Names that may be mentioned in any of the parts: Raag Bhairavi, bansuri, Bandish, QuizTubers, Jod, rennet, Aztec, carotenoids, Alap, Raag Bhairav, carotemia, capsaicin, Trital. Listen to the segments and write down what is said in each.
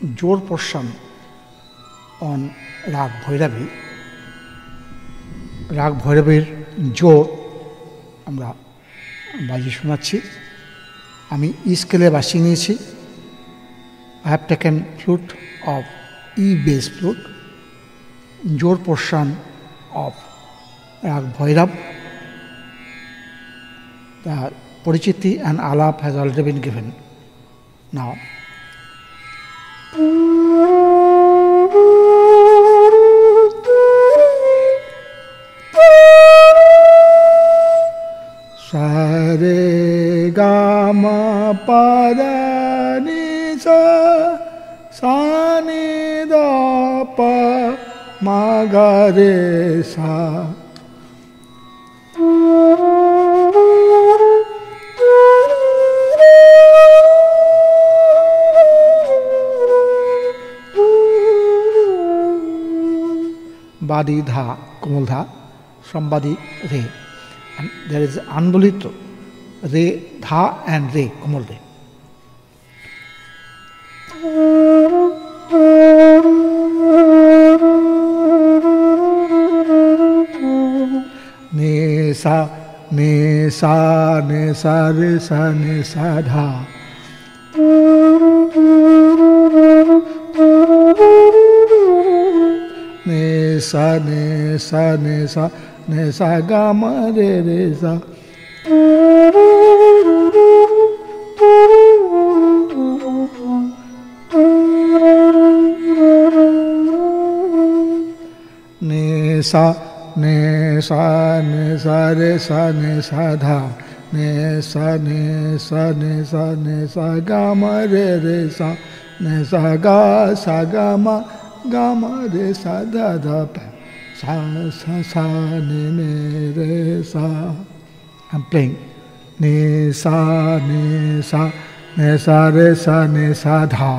Jod portion on Raag Bhairavi. Raag Bhairavir Jod আমরা বাজি শোনাচ্ছি। আমি ই স্কেলে বাজিয়ে নিয়েছি। I have taken flute of E bass flute, Jod portion of Raag Bhairav. The parichiti and alap has already been given. Now. Sare gama pada ni sa sa ni da pa ma ga re sa. Badi dha, kumul dha, somebody re. And there is andulito, re, dha and re, kumul re. Nesa, nesa, nesa, resa, nesa, dha. Nesa, nesa, nesa, nesa, gama, re, re, sa. Nesa, nesa, nesa, re, sa, nesa, dha. Nesa, nesa, nesa, nesa, gama, re, re, sa. Nesa, ga, sa, gama. Gama re sa da da pa sa sa sa ni me re sa. I'm playing ni sa re sa ni sa dha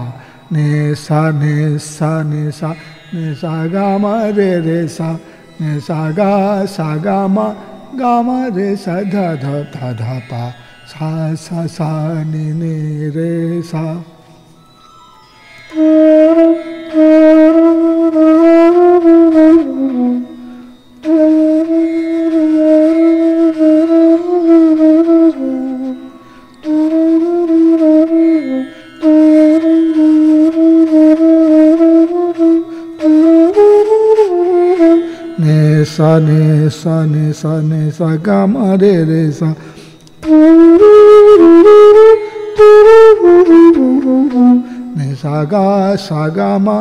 ni sa ni sa gama re sa ni sa gama gama re sa da da pa sa sa sa ni ni re sa. Nesa, nesa, nesa, nesa, gama re re sa. Nesa ga sa gama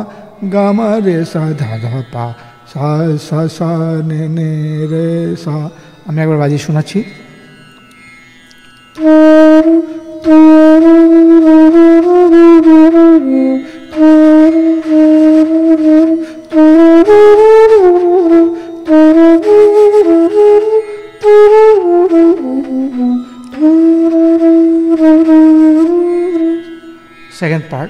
gama re sa dha dha pa sa sa sa ne re sa. আমি একবার বাজিয়ে শোনাচ্ছি। Second part.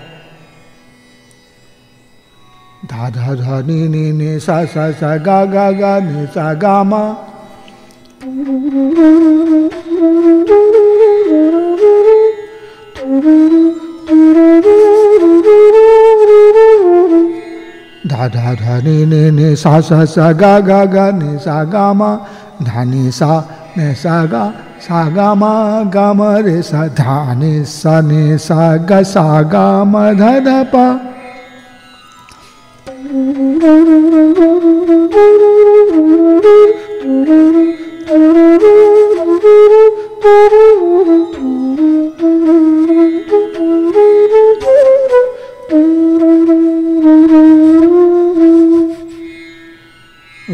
Da da da ni ni ni sa sa sa ga ga ga ni sa ga ma. Da da da ni ni ni sa sa sa ga ga ga ni sa ga ma. Da ni sa ga. Sa gama gama re sa dha ne sa ga ma dha dha pa.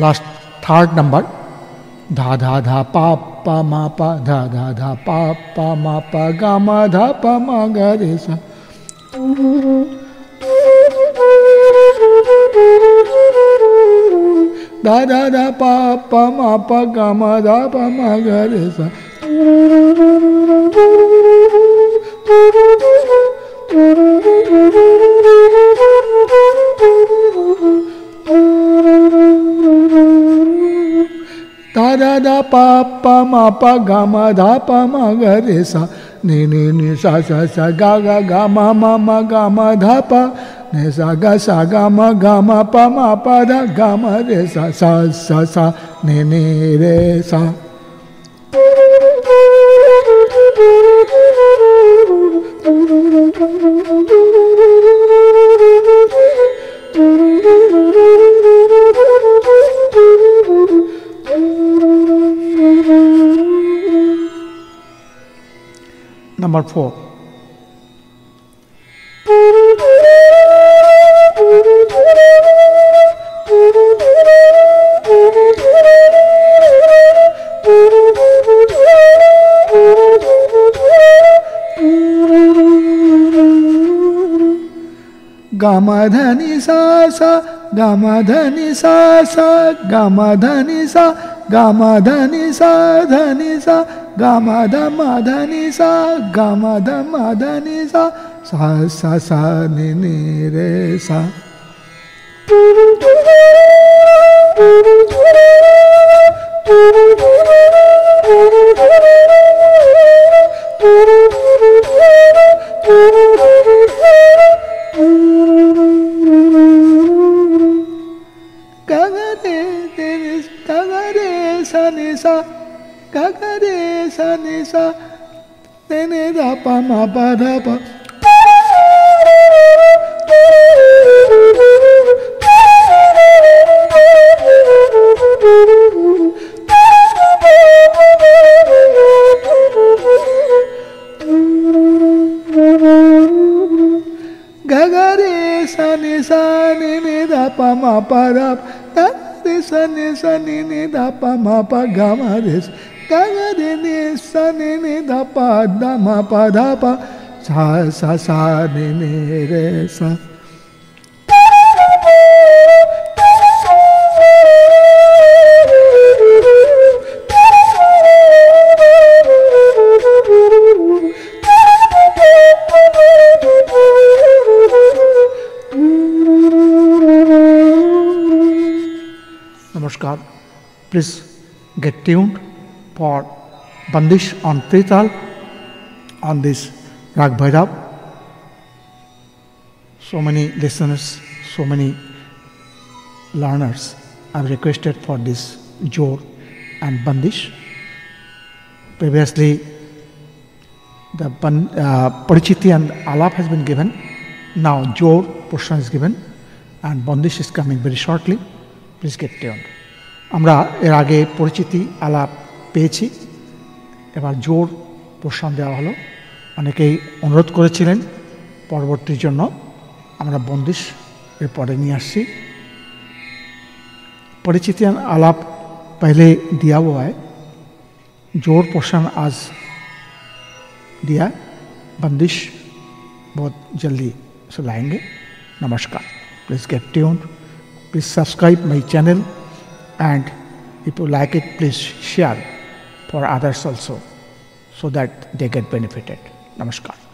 Last third number. Dha dha dha pa pa ma pa dha dha dha pa pa ma pa ga ma dha pa ma ga re sa. Dha dha dha pa pa ma pa ga ma dha pa ma ga re sa. Da da pa pa ma pa ga ma da pa ma ga re sa ni ni ni sa sa sa ga ga ga ma ma ma ga ma dha pa ने सा गा म गा म प म प ध गा म रे सा सा सा सा ने रे सा। Number 4. Gamadhani sa sa, gamadhani sa sa, gamadhani sa, gamadhani sa dhani sa, gamadhamadhani sa, gamadhamadhani sa, sa sa sa ni ni re sa. Ma ba da ba ga ga re sa ne da pa ma pa da ga re sa ne da pa ma pa ga ma re ga ga re ne sa ne da pa da ma pa da pa sa sa ne re sa. Namaskar. Please get tuned for Bandish on Trital on this Raag Bhairav. So many listeners, so many learners are requested for this Jod and Bandish. Previously, the Parichiti and Alap has been given. Now Jod portion is given and Bandish is coming very shortly. Please get tuned. Amra erage Parichiti Alap পেয়েছি, এবার জোর পোষণ দেওয়া হলো। অনেকেই অনুরোধ করেছিলেন, পরবর্তীর জন্য আমরা বন্দিশ এর পরে নিয়ে আসছি। পরিচিতি আলাপ পহলে দিয়া হুয়া হ্যায়, জোর পোষণ আজ দিয়া, বন্দিশ বহুত জলদি সুলায়েঙ্গে। নমস্কার। Please get tuned, please subscribe my channel and if you like it please share for others also, so that they get benefited. Namaskar.